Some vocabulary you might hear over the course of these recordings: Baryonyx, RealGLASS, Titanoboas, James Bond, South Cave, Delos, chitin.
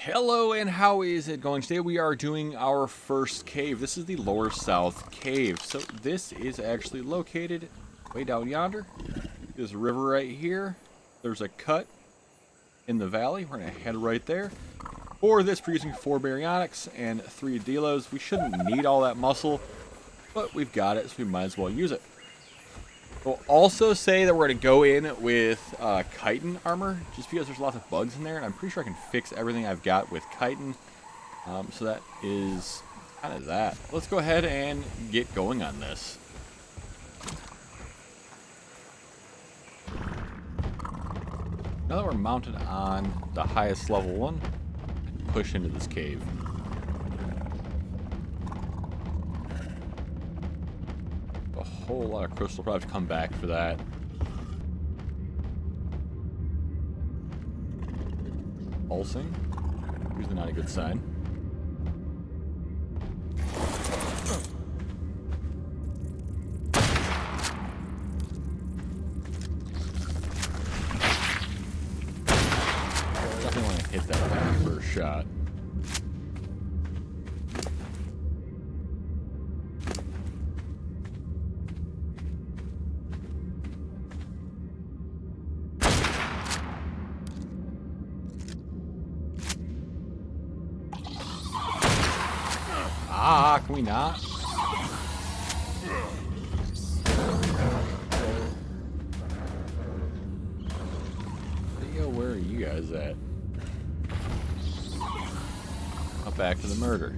Hello and how is it going? Today we are doing our first cave. This is the Lower South Cave. So this is actually located way down yonder. This river right here. There's a cut in the valley. We're going to head right there. For this, we're using 4 Baryonyx and 3 Delos. We shouldn't need all that muscle, but we've got it, so we might as well use it. We'll also say that we're going to go in with chitin armor, just because there's lots of bugs in there, and I'm pretty sure I can fix everything I've got with chitin. So that is kind of that. Let's go ahead and get going on this. Now that we're mounted on the highest level one, push into this cave. A whole lot of crystal, probably have to come back for that. Pulsing, usually not a good sign. Definitely want to hit that back for a shot. Ah, can we not? Yo, where are you guys at? Up back to the murder.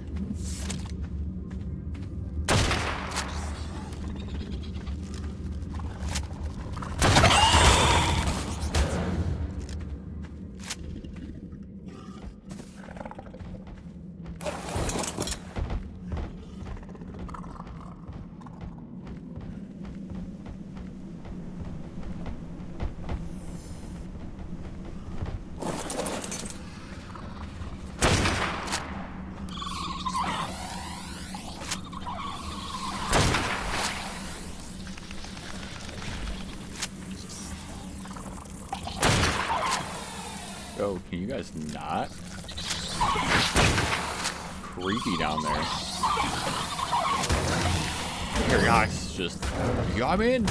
Oh, can you guys not? Creepy down there. Here, guys, just you got me in.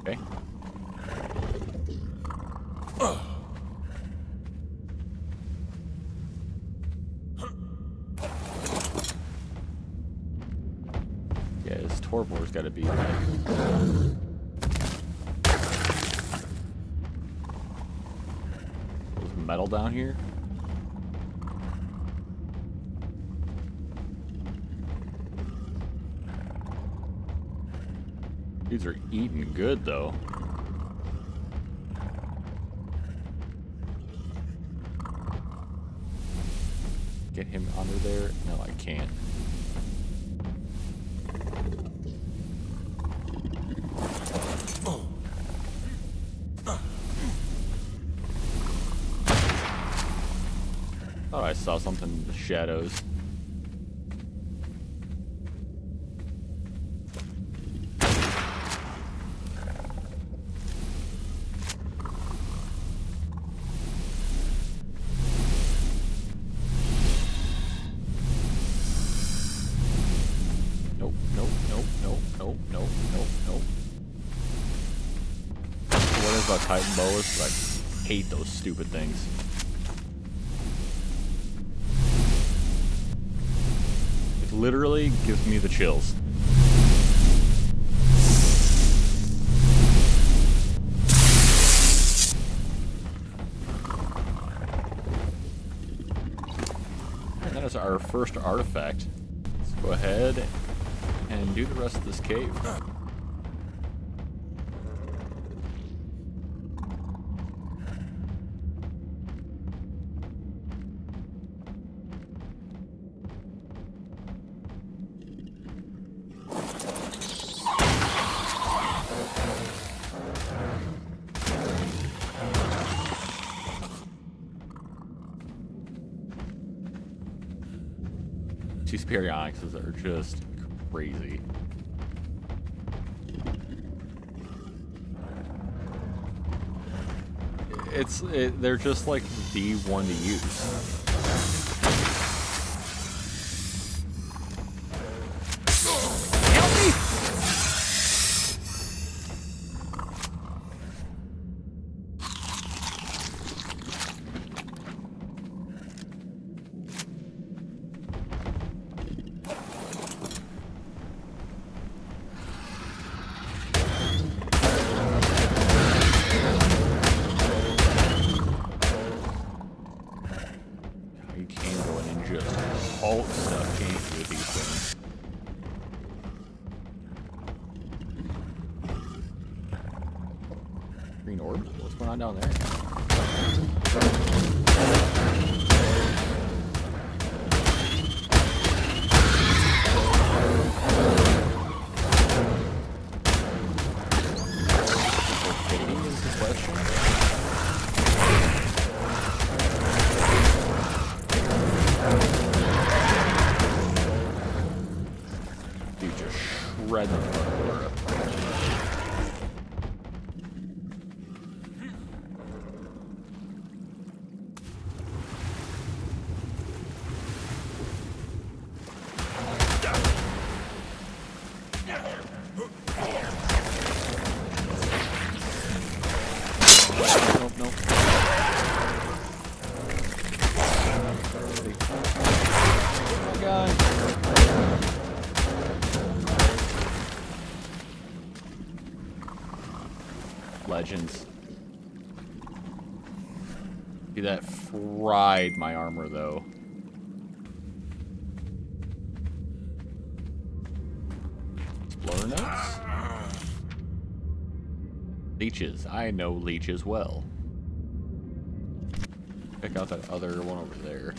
Okay. Yeah, this Torbor's gotta be like... There's metal down here. Dudes are eating good though. Get him under there? No, I can't. Oh, I saw something in the shadows. Nope, nope, nope, nope, nope, nope, nope, nope. What is about Titanoboas? I hate those stupid things. Literally gives me the chills. And that is our first artifact. Let's go ahead and do the rest of this cave. Two Baryonyxes are just crazy. They're just like the one to use. That fried my armor though. Explorer notes? Leeches. I know leeches well. Pick out that other one over there.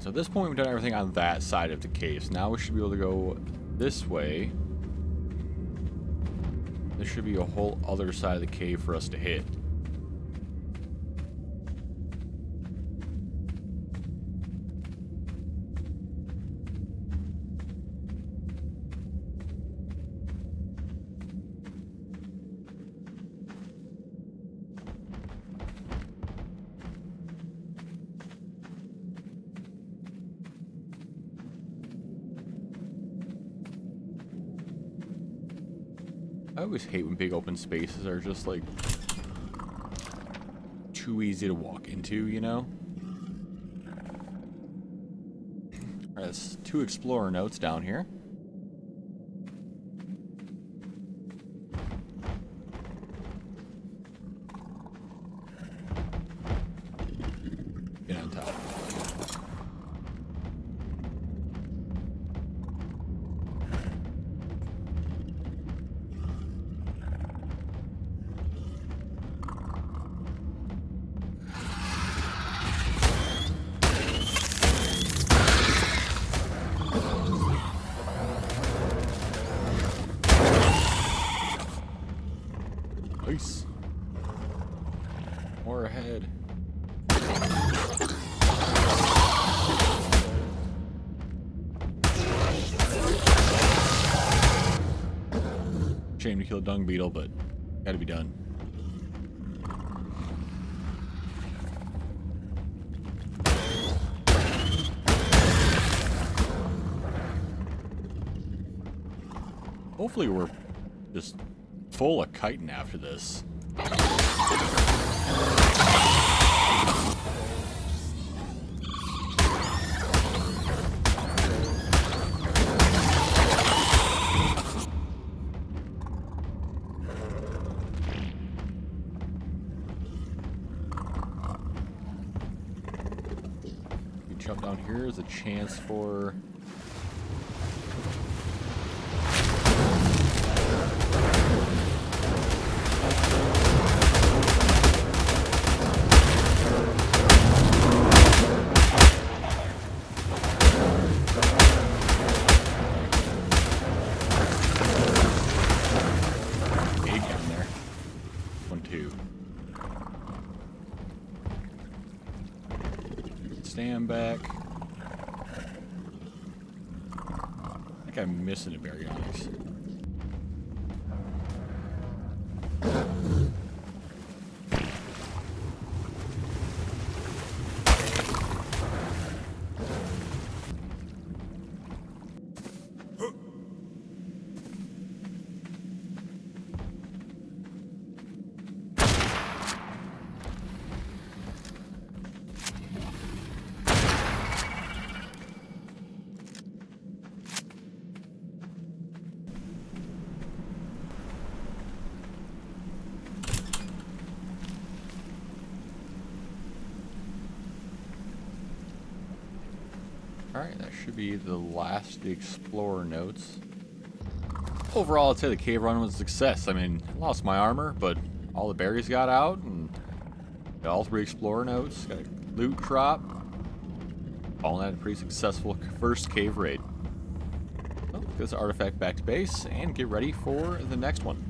So at this point, we've done everything on that side of the caves. Now we should be able to go this way. There should be a whole other side of the cave for us to hit. I always hate when big open spaces are just like too easy to walk into, you know? Alright, that's two explorer notes down here. Get on top. Shame to kill a dung beetle, but gotta be done. Hopefully we're just full of chitin after this. You jump down here, there's a chance for... back. I think I'm missing a Baryonyx. Alright, that should be the last of the Explorer notes. Overall, I'd say the cave run was a success. I mean, I lost my armor, but all the berries got out, and got all three Explorer notes, got a loot drop. All in that, a pretty successful first cave raid. So, get this artifact back to base, and get ready for the next one.